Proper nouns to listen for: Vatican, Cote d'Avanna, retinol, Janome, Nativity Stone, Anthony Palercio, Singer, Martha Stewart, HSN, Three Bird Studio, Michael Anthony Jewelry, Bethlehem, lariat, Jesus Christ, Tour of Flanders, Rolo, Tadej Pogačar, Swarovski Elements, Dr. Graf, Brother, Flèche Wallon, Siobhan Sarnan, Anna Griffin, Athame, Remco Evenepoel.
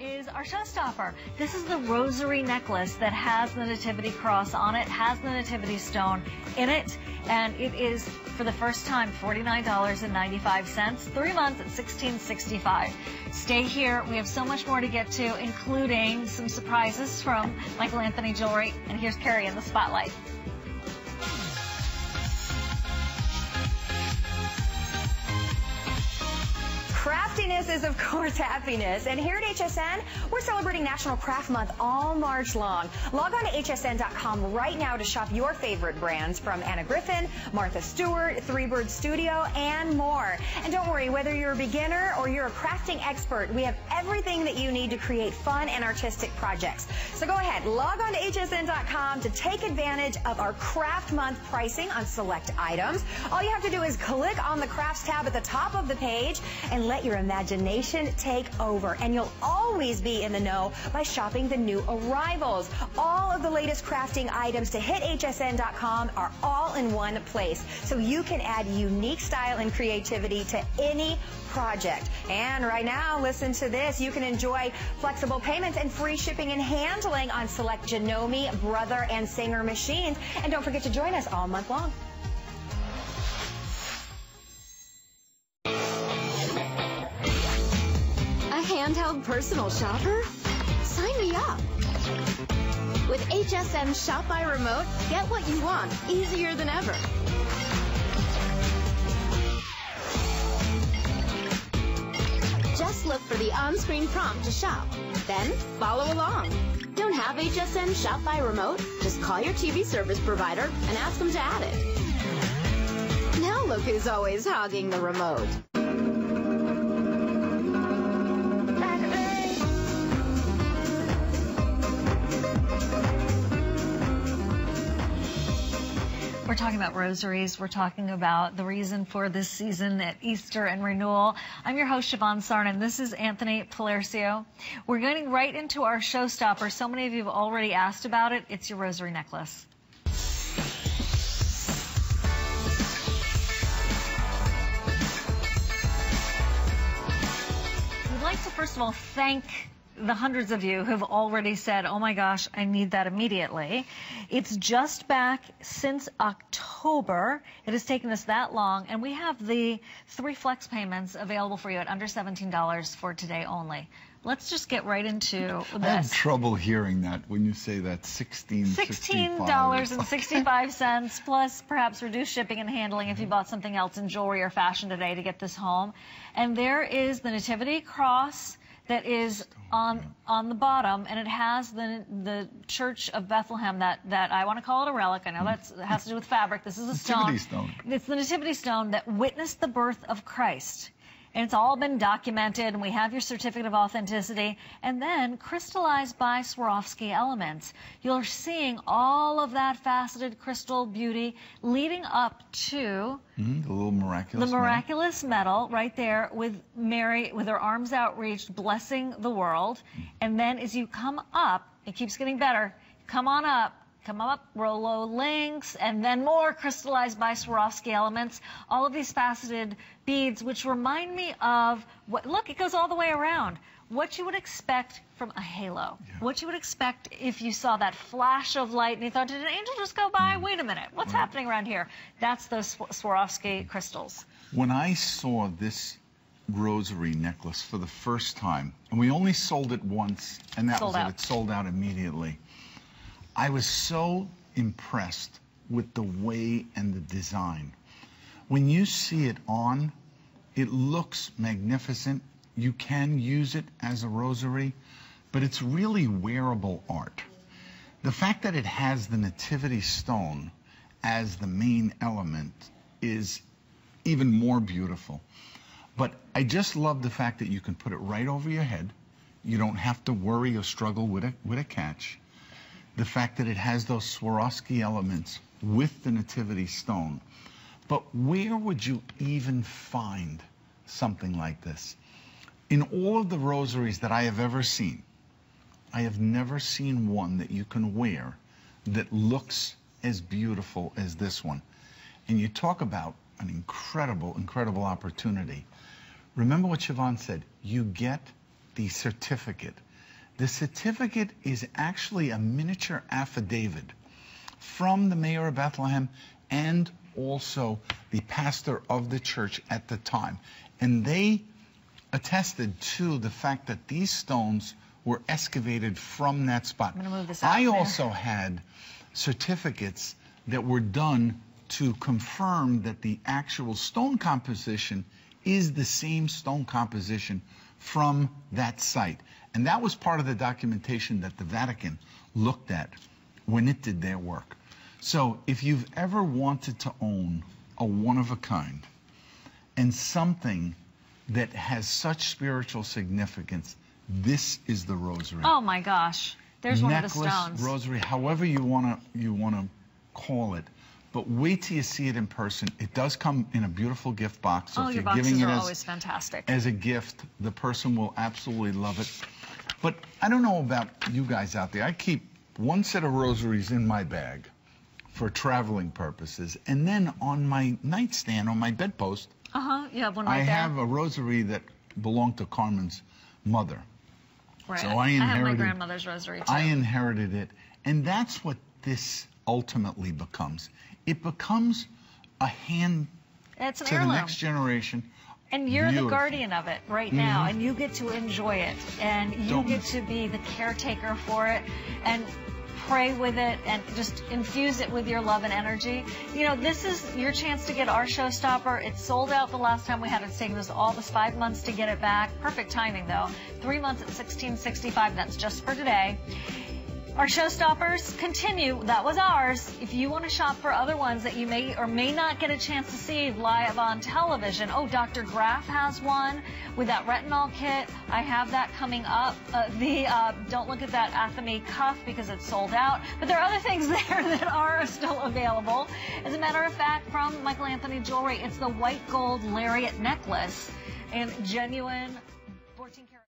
is our showstopper. This is the rosary necklace that has the nativity cross on it, has the nativity stone in it, and it is for the first time $49.95, 3 months at $16.65. Stay here. We have so much more to get to, including some surprises from Michael Anthony Jewelry. And here's Carrie in the spotlight. Craftiness is, of course, happiness. And here at HSN, we're celebrating National Craft Month all March long. Log on to hsn.com right now to shop your favorite brands from Anna Griffin, Martha Stewart, Three Bird Studio, and more. And don't worry, whether you're a beginner or you're a crafting expert, we have everything that you need to create fun and artistic projects. So go ahead, log on to hsn.com to take advantage of our Craft Month pricing on select items. All you have to do is click on the Crafts tab at the top of the page and let your imagination take over, and you'll always be in the know by shopping the new arrivals. All of the latest crafting items to hit hsn.com are all in one place, so you can add unique style and creativity to any project. And right now, listen to this, you can enjoy flexible payments and free shipping and handling on select Janome, Brother, and Singer machines. And don't forget to join us all month long. Handheld personal shopper? Sign me up. With HSN Shop by Remote, get what you want easier than ever. Just look for the on-screen prompt to shop, then follow along. Don't have HSN Shop by Remote? Just call your TV service provider and ask them to add it. Now look who's always hogging the remote. We're talking about rosaries. We're talking about the reason for this season at Easter and renewal. I'm your host, Siobhan Sarnan. This is Anthony Palercio. We're getting right into our showstopper. So many of you have already asked about it. It's your rosary necklace. We'd like to, first of all, thank the hundreds of you have already said, oh my gosh, I need that immediately. It's just back since October. It has taken us that long, and we have the 3 flex payments available for you at under $17 for today only. Let's just get right into this. I had trouble hearing that when you say that. $16.65 plus perhaps reduced shipping and handling if you bought something else in jewelry or fashion today to get this home. And there is the nativity cross that is on the bottom, and it has the Church of Bethlehem, that I want to call it a relic. I know that has to do with fabric. This is a stone. Nativity stone. It's the nativity stone that witnessed the birth of Christ. And it's all been documented, and we have your certificate of authenticity, and then crystallized by Swarovski Elements. You're seeing all of that faceted crystal beauty leading up to the little miraculous metal right there with Mary, with her arms outreached, blessing the world. And then as you come up, it keeps getting better. Come on up. Come up, Rolo links, and then more crystallized by Swarovski Elements. All of these faceted beads, which remind me of, what, look, it goes all the way around. What you would expect from a halo. Yeah. What you would expect if you saw that flash of light and you thought, did an angel just go by? Wait a minute, what's happening around here? That's those Swarovski crystals. When I saw this rosary necklace for the first time, and we only sold it once, and that was it. It sold out immediately. I was so impressed with the way and the design. When you see it on, it looks magnificent. You can use it as a rosary, but it's really wearable art. The fact that it has the nativity stone as the main element is even more beautiful. But I just love the fact that you can put it right over your head. You don't have to worry or struggle with a catch. The fact that it has those Swarovski elements with the nativity stone. But where would you even find something like this? In all of the rosaries that I have ever seen, I have never seen one that you can wear that looks as beautiful as this one. And you talk about an incredible, incredible opportunity. Remember what Siobhan said, you get the certificate. The certificate is actually a miniature affidavit from the mayor of Bethlehem and also the pastor of the church at the time. And they attested to the fact that these stones were excavated from that spot. I'm gonna move this out I there. Also had certificates that were done to confirm that the actual stone composition is the same stone composition from that site. And that was part of the documentation that the Vatican looked at when it did their work. So if you've ever wanted to own a one-of-a-kind and something that has such spiritual significance, this is the rosary. Oh my gosh, there's necklace, one of the stones. Rosary, however you wanna call it. But wait till you see it in person. It does come in a beautiful gift box. So if you're giving it as a gift, the person will absolutely love it. But I don't know about you guys out there. I keep one set of rosaries in my bag for traveling purposes. And then on my nightstand, on my bedpost, you have one right there. I have a rosary that belonged to Carmen's mother. Right. So I have my grandmother's rosary too. I inherited it. And that's what this ultimately becomes. It becomes a hand to the next generation. And you're the guardian of it right now, and you get to enjoy it, and you get to be the caretaker for it, and pray with it, and just infuse it with your love and energy. You know, this is your chance to get our showstopper. It sold out the last time we had it. It's taken us all this 5 months to get it back. Perfect timing, though. 3 months at $16.65. That's just for today. Our showstoppers continue. That was ours. If you want to shop for other ones that you may or may not get a chance to see live on television, Dr. Graf has one with that retinol kit. I have that coming up. Don't look at that Athame cuff because it's sold out. But there are other things there that are still available. As a matter of fact, from Michael Anthony Jewelry, it's the white gold lariat necklace and genuine